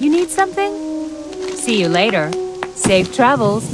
You need something? See you later. Safe travels.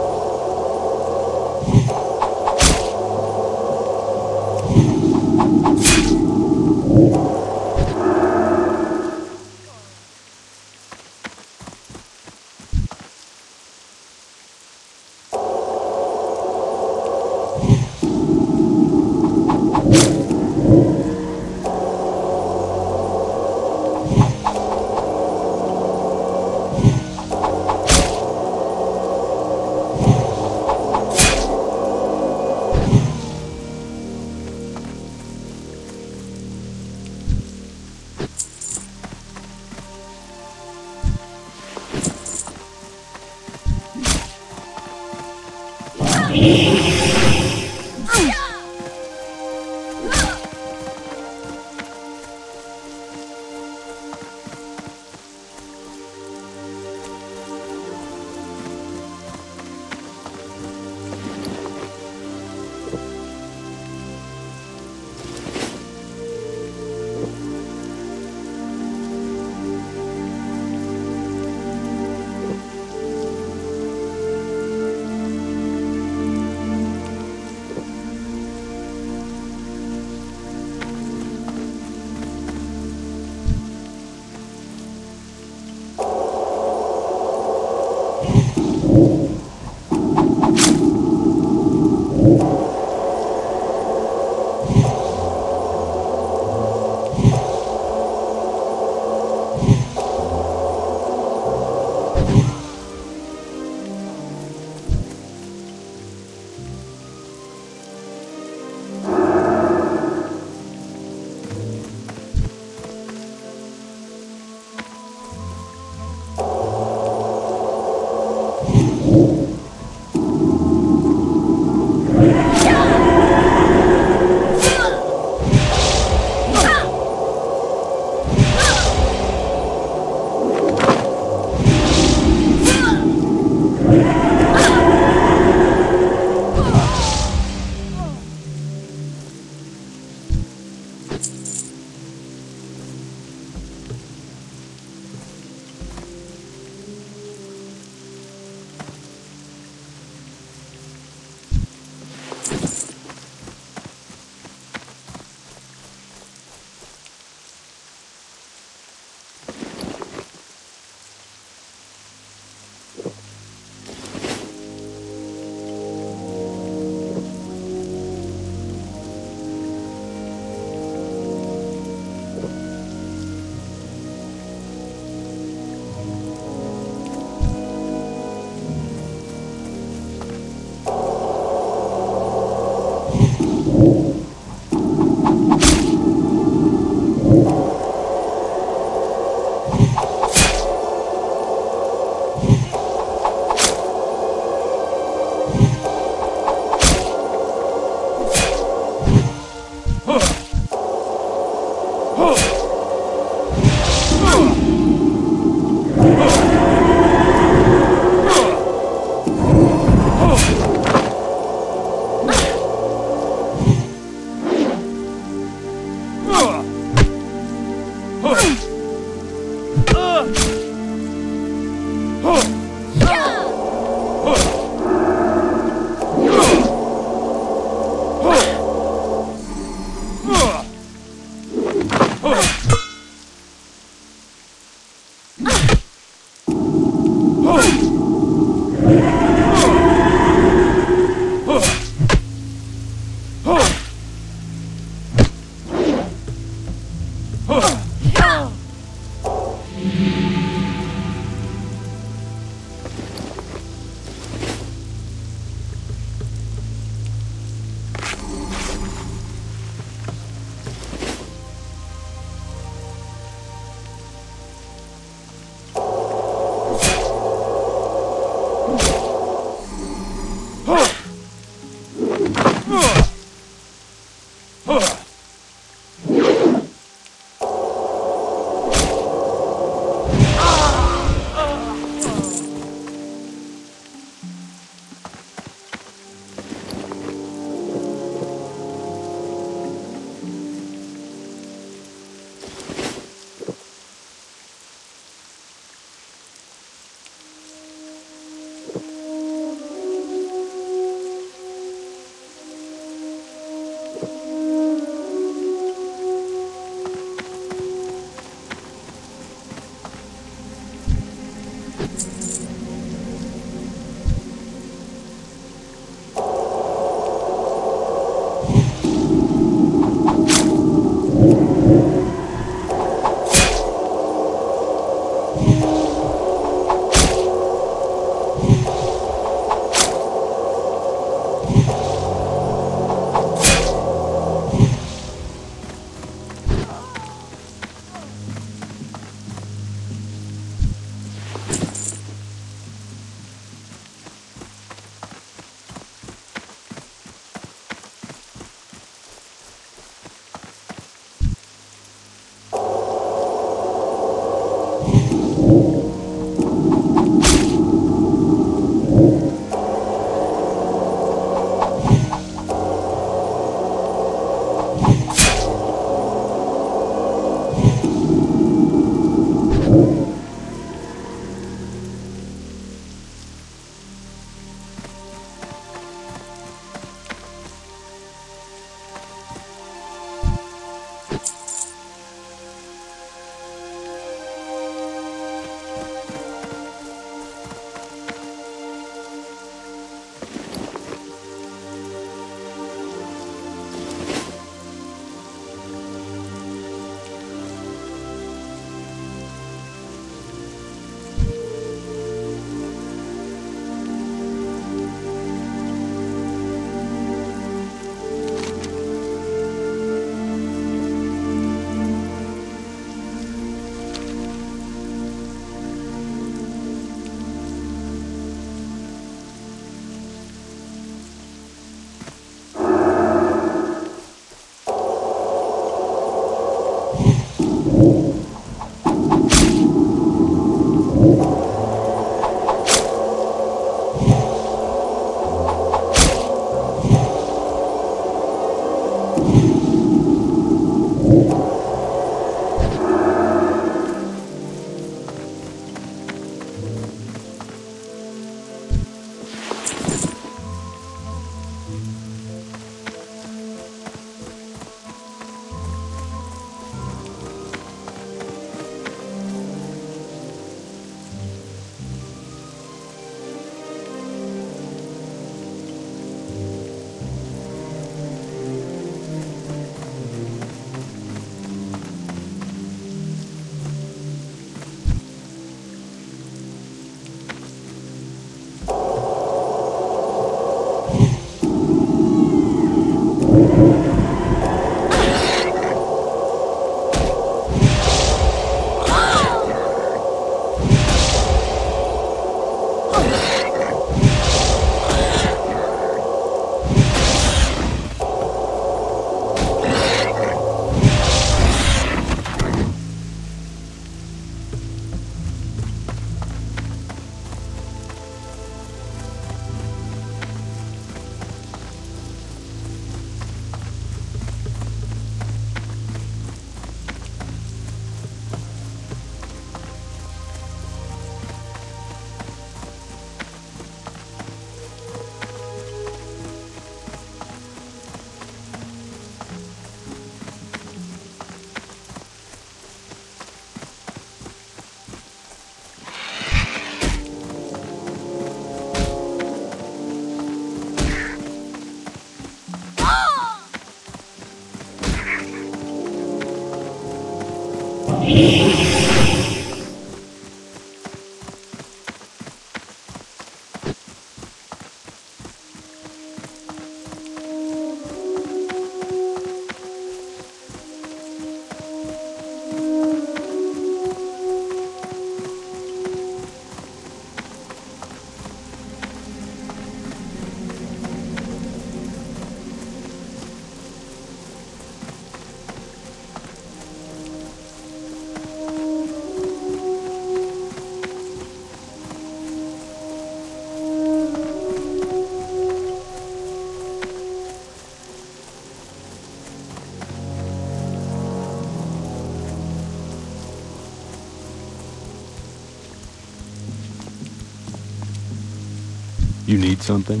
You need something?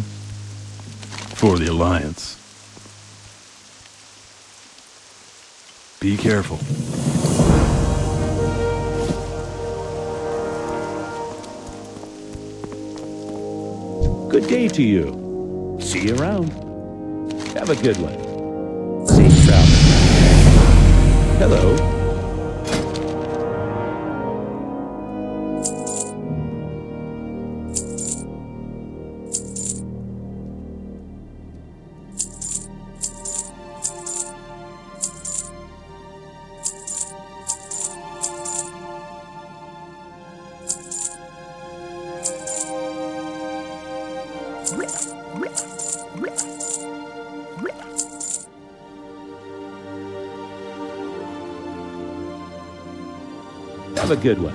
For the Alliance. Be careful. Good day to you. See you around. Have a good one. Safe travel. Hello. Have a good one.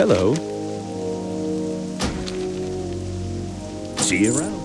Hello. See you around.